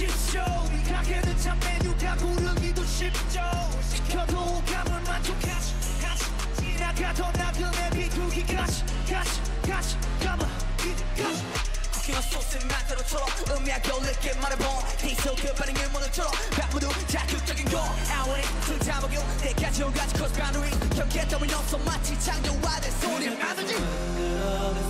쉽죠. 가게는 참 메뉴가 부르기도 쉽죠. 시켜도 오감을 만족하지 지나가던 낙음에 비둘기 같이 감아 비둘기 쿠키와 소스는 나대로 털어 음미하게 올릴게 말해본 디소 그 반응을 모두 털어 바쁘도 자극적인 거 아우리 둘다 먹여 내가 좋은 가지 코스 바운더리 경계 따윈 없어 마치 창조와 내 소리를 만들지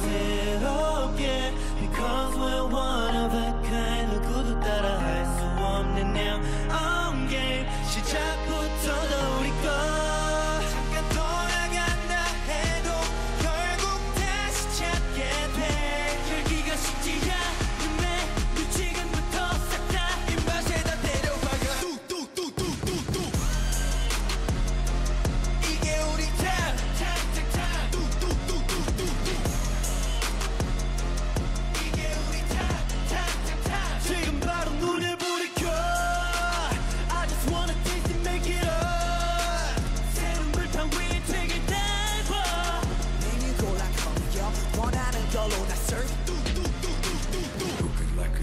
새롭게 because we're one of a kind 누구도 따라할 수 없는 now on game 시작부터도 우리 거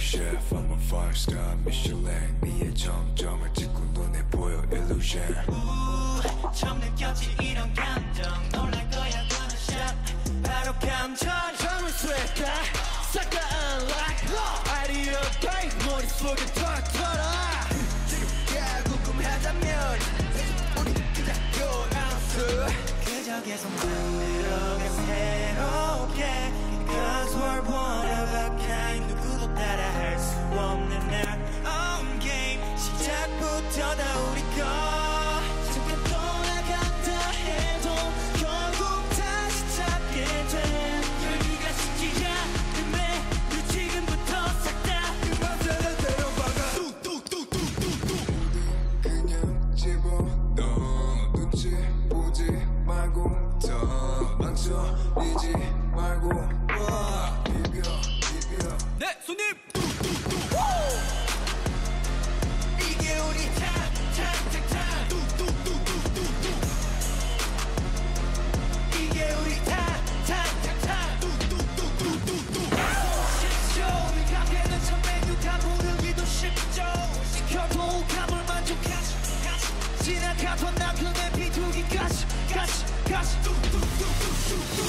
Chef, I'm a five-star Michelin. 니의 정점을 찍고 눈에 보여 illusion. Ooh, 처음 느꼈지 이런 감정. 놀랄 거야 one shot. 바로 감정. 잠을 쇠까, 쇠까 unlock. 아이디어 바이 머릿속에 탁 털어. 지금야 궁금하다면 우리 그저 요나스. 그저 계속 만들어가 새롭게. Because we're one of a kind. 누구도 따라할 수 없는 our own game. 시작부터 다 우리 거. 잠깐 떠나갔다 해도 결국 다시 찾게 돼. 열기가 식지 않음에 늘 지금부터 싹 다 맘대로 데려박아. 뚝뚝뚝뚝뚝뚝. 그냥 집어넣어. 눈치 보지 말고 더 망설이지 말고. 네 손님 이게 우리 탑 뚝뚝뚝뚝뚝 이게 우리 탑 뚝뚝뚝뚝뚝 쉽죠. 가게는 참 메뉴가 부르기도 쉽죠. 시켜도 오감을 만족하지 지나가던 낙음의 비둘기까지 뚝뚝뚝뚝뚝